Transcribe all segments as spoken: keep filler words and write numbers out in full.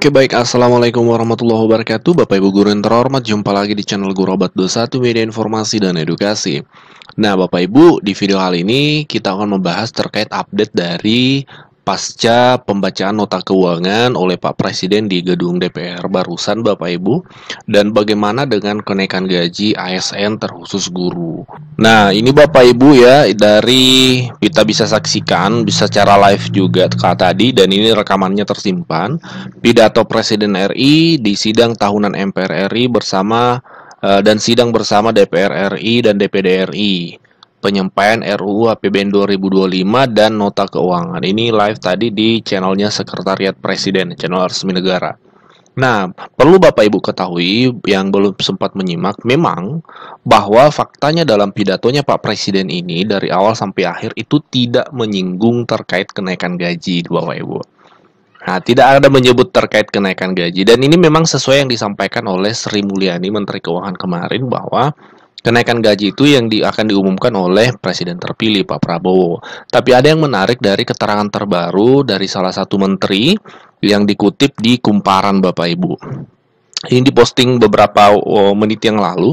Oke baik, Assalamualaikum warahmatullahi wabarakatuh. Bapak Ibu Guru yang terhormat, jumpa lagi di channel Guru Abad dua puluh satu Media Informasi dan Edukasi. Nah Bapak Ibu, di video kali ini kita akan membahas terkait update dari pasca pembacaan nota keuangan oleh Pak Presiden di gedung D P R barusan Bapak Ibu, dan bagaimana dengan kenaikan gaji A S N terkhusus guru. Nah ini Bapak Ibu ya, dari kita bisa saksikan bisa secara live juga tadi, dan ini rekamannya tersimpan, pidato Presiden R I di sidang tahunan M P R R I bersama dan sidang bersama D P R R I dan D P D R I, penyampaian R U U A P B N dua ribu dua puluh lima dan nota keuangan. Ini live tadi di channelnya Sekretariat Presiden, channel resmi negara. Nah, perlu Bapak Ibu ketahui yang belum sempat menyimak, memang bahwa faktanya dalam pidatonya Pak Presiden ini dari awal sampai akhir itu tidak menyinggung terkait kenaikan gaji Bapak Ibu. Nah, tidak ada menyebut terkait kenaikan gaji, dan ini memang sesuai yang disampaikan oleh Sri Mulyani, Menteri Keuangan kemarin, bahwa kenaikan gaji itu yang di, akan diumumkan oleh Presiden terpilih Pak Prabowo. Tapi ada yang menarik dari keterangan terbaru dari salah satu menteri yang dikutip di Kumparan Bapak Ibu. Ini diposting beberapa oh, menit yang lalu,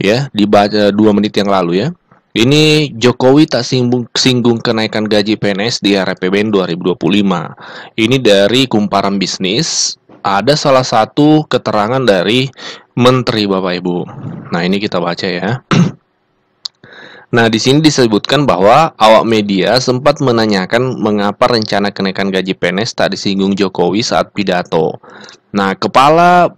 ya, dibaca dua menit yang lalu ya. Ini Jokowi tak singgung, singgung kenaikan gaji P N S di A P B N dua ribu dua puluh lima. Ini dari Kumparan Bisnis. Ada salah satu keterangan dari menteri Bapak Ibu. Nah, ini kita baca ya. Nah, di sini disebutkan bahwa awak media sempat menanyakan mengapa rencana kenaikan gaji P N S tak disinggung Jokowi saat pidato. Nah, Kepala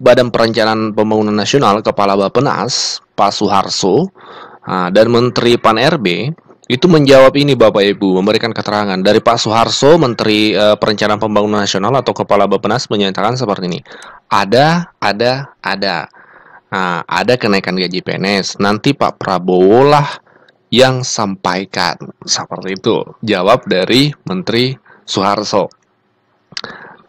Badan Perencanaan Pembangunan Nasional, Kepala Bappenas, Pak Suharso, dan Menteri Pan R B itu menjawab ini Bapak Ibu, memberikan keterangan. Dari Pak Suharso, Menteri e, Perencanaan Pembangunan Nasional atau Kepala Bappenas, menyatakan seperti ini. Ada, ada, ada. Nah, ada kenaikan gaji P N S. Nanti Pak Prabowo lah yang sampaikan. Seperti itu jawab dari Menteri Suharso.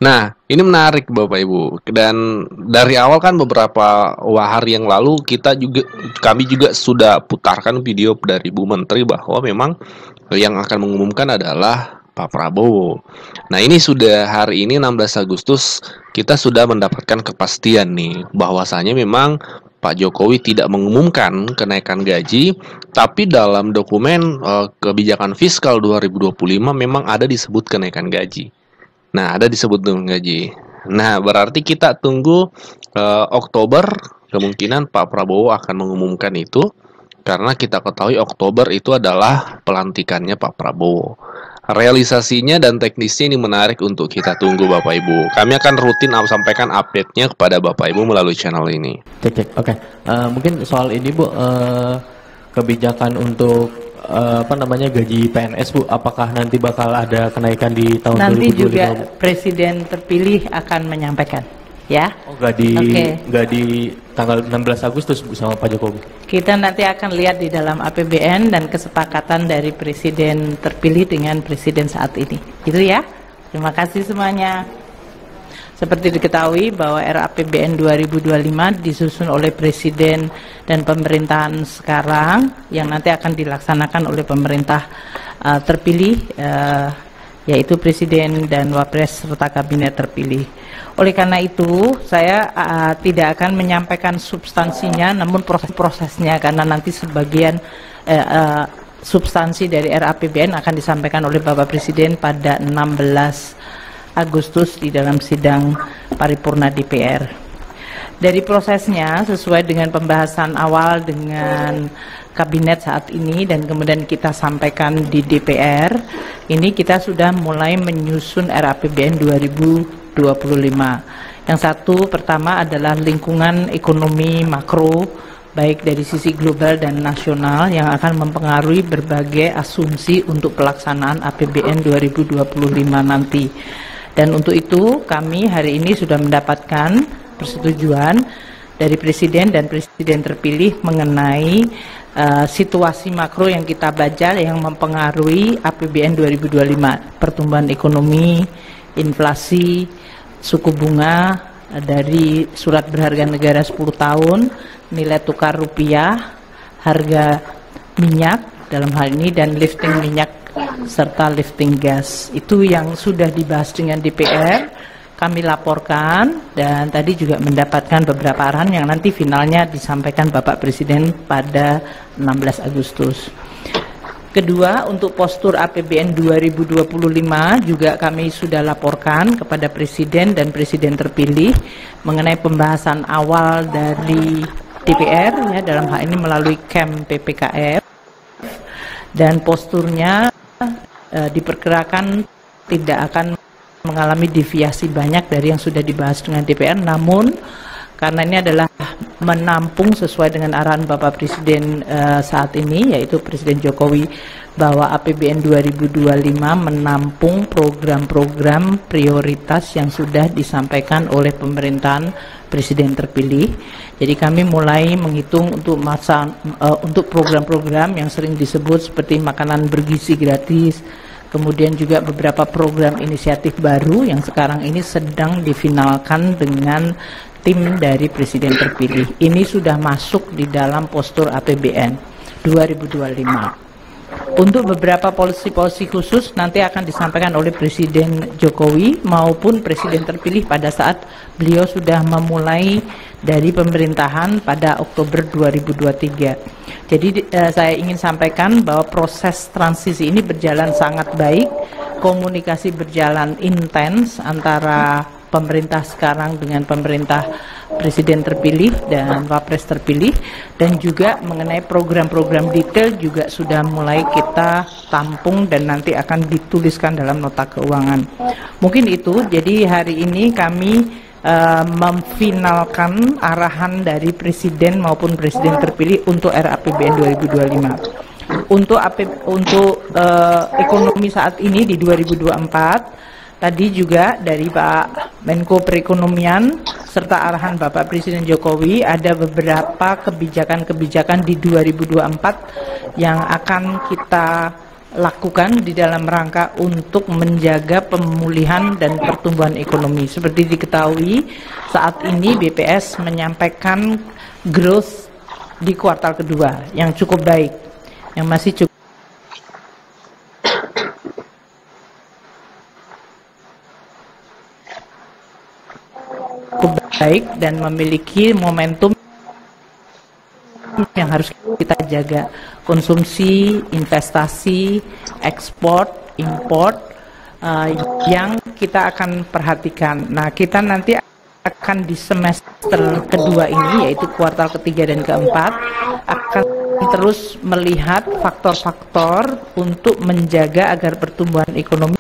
Nah, ini menarik Bapak Ibu. Dan dari awal kan beberapa hari yang lalu kita juga kami juga sudah putarkan video dari Bu Menteri bahwa memang yang akan mengumumkan adalah Pak Prabowo. Nah, ini sudah hari ini enam belas Agustus kita sudah mendapatkan kepastian nih bahwasanya memang Pak Jokowi tidak mengumumkan kenaikan gaji, tapi dalam dokumen eh, kebijakan fiskal dua ribu dua puluh lima memang ada disebut kenaikan gaji. Nah, ada disebut dengan gaji. Nah, berarti kita tunggu eh, Oktober, kemungkinan Pak Prabowo akan mengumumkan itu, karena kita ketahui Oktober itu adalah pelantikannya Pak Prabowo. Realisasinya dan teknisnya ini menarik untuk kita tunggu Bapak Ibu. Kami akan rutin sampaikan update-nya kepada Bapak Ibu melalui channel ini. Cek, cek. Oke, uh, mungkin soal ini Bu, uh, kebijakan untuk Uh, apa namanya gaji P N S Bu, apakah nanti bakal ada kenaikan di tahun nanti dua ribu dua puluh lima? Juga Presiden terpilih akan menyampaikan ya. Oh, gak di, okay. Gak di tanggal enam belas Agustus Bu sama Pak Jokowi? Kita nanti akan lihat di dalam A P B N dan kesepakatan dari Presiden terpilih dengan Presiden saat ini. Gitu ya, terima kasih semuanya. Seperti diketahui bahwa R A P B N dua ribu dua puluh lima disusun oleh Presiden dan pemerintahan sekarang yang nanti akan dilaksanakan oleh pemerintah uh, terpilih uh, yaitu Presiden dan Wapres serta Kabinet terpilih. Oleh karena itu saya uh, tidak akan menyampaikan substansinya, namun proses-prosesnya, karena nanti sebagian uh, uh, substansi dari R A P B N akan disampaikan oleh Bapak Presiden pada enam belas Agustus di dalam sidang paripurna D P R. Dari prosesnya sesuai dengan pembahasan awal dengan kabinet saat ini dan kemudian kita sampaikan di D P R, ini kita sudah mulai menyusun R A P B N dua ribu dua puluh lima. Yang satu pertama adalah lingkungan ekonomi makro, baik dari sisi global dan nasional, yang akan mempengaruhi berbagai asumsi untuk pelaksanaan A P B N dua ribu dua puluh lima nanti. Dan untuk itu kami hari ini sudah mendapatkan persetujuan dari Presiden dan Presiden terpilih mengenai uh, situasi makro yang kita baca yang mempengaruhi A P B N dua ribu dua puluh lima, pertumbuhan ekonomi, inflasi, suku bunga uh, dari surat berharga negara sepuluh tahun, nilai tukar rupiah, harga minyak dalam hal ini, dan lifting minyak serta lifting gas. Itu yang sudah dibahas dengan D P R. kami laporkan dan tadi juga mendapatkan beberapa arahan yang nanti finalnya disampaikan Bapak Presiden pada enam belas Agustus. Kedua, untuk postur A P B N dua ribu dua puluh lima juga kami sudah laporkan kepada Presiden dan Presiden terpilih mengenai pembahasan awal dari D P R ya, dalam hal ini melalui K E M P P K F, dan posturnya e, diperkirakan tidak akan mengalami deviasi banyak dari yang sudah dibahas dengan D P R, namun karena ini adalah menampung sesuai dengan arahan Bapak Presiden uh, saat ini, yaitu Presiden Jokowi, bahwa A P B N dua ribu dua puluh lima menampung program-program prioritas yang sudah disampaikan oleh pemerintahan Presiden terpilih. Jadi kami mulai menghitung untuk masa uh, untuk program-program yang sering disebut seperti makanan bergizi gratis, kemudian juga beberapa program inisiatif baru yang sekarang ini sedang difinalkan dengan tim dari Presiden terpilih. Ini sudah masuk di dalam postur A P B N dua ribu dua puluh lima. Untuk beberapa polisi-polisi khusus nanti akan disampaikan oleh Presiden Jokowi maupun Presiden terpilih pada saat beliau sudah memulai dari pemerintahan pada Oktober dua ribu dua puluh tiga. Jadi eh, saya ingin sampaikan bahwa proses transisi ini berjalan sangat baik, komunikasi berjalan intens antara pemerintah sekarang dengan pemerintah Presiden terpilih dan WAPRES terpilih, dan juga mengenai program-program detail juga sudah mulai kita tampung dan nanti akan dituliskan dalam nota keuangan. Mungkin itu, jadi hari ini kami Uh, memfinalkan arahan dari Presiden maupun Presiden terpilih untuk R A P B N dua ribu dua puluh lima. Untuk A P, untuk uh, ekonomi saat ini di dua ribu dua puluh empat, tadi juga dari Pak Menko Perekonomian serta arahan Bapak Presiden Jokowi ada beberapa kebijakan-kebijakan di dua ribu dua puluh empat yang akan kita lakukan di dalam rangka untuk menjaga pemulihan dan pertumbuhan ekonomi. Seperti diketahui saat ini B P S menyampaikan growth di kuartal kedua yang cukup baik, yang masih cukup baik dan memiliki momentum yang harus kita jaga. Konsumsi, investasi, ekspor, impor uh, yang kita akan perhatikan. Nah, kita nanti akan di semester kedua ini, yaitu kuartal ketiga dan keempat, akan terus melihat faktor-faktor untuk menjaga agar pertumbuhan ekonomi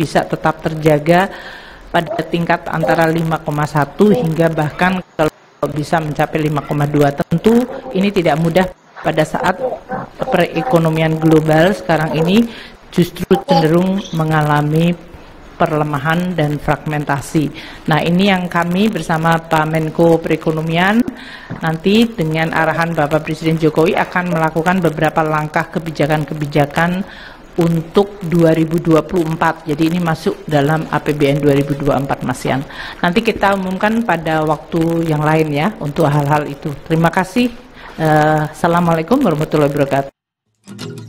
bisa tetap terjaga pada tingkat antara lima koma satu hingga bahkan kalau bisa mencapai lima koma dua. Tentu ini tidak mudah pada saat perekonomian global sekarang ini justru cenderung mengalami perlemahan dan fragmentasi. Nah, ini yang kami bersama Pak Menko Perekonomian nanti dengan arahan Bapak Presiden Jokowi akan melakukan beberapa langkah kebijakan-kebijakan untuk dua ribu dua puluh empat. Jadi ini masuk dalam A P B N dua ribu dua puluh empat Masian. Nanti kita umumkan pada waktu yang lain ya untuk hal-hal itu. Terima kasih. Uh, Assalamualaikum warahmatullahi wabarakatuh.